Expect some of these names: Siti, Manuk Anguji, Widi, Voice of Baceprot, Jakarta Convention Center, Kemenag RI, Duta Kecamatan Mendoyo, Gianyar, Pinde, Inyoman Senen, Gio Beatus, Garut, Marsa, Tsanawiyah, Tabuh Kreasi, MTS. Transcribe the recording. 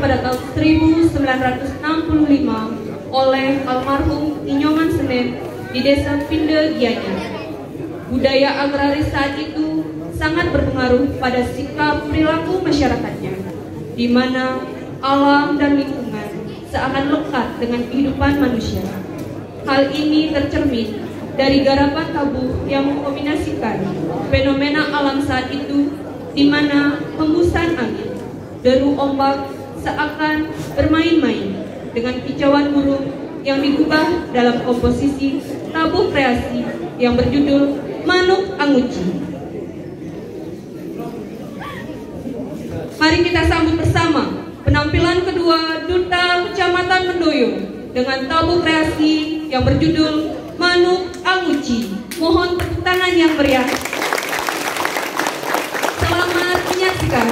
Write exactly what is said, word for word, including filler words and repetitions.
pada tahun seribu sembilan ratus enam puluh lima oleh almarhum Inyoman Senen di desa Pinde Gianyar. Budaya agraris saat itu sangat berpengaruh pada sikap perilaku masyarakatnya, di mana alam dan lingkungan seakan lekat dengan kehidupan manusia. Hal ini tercermin dari garapan tabuh yang mengkombinasikan fenomena alam saat itu, di mana hembusan angin, deru ombak seakan bermain-main dengan kicauan burung yang digubah dalam komposisi tabuh kreasi yang berjudul Manuk Anguji. Mari kita sambut bersama penampilan kedua Duta Kecamatan Mendoyo dengan tabuh kreasi yang berjudul Manuk Anguji. Mohon tepuk tangan yang meriah. Selamat menyaksikan.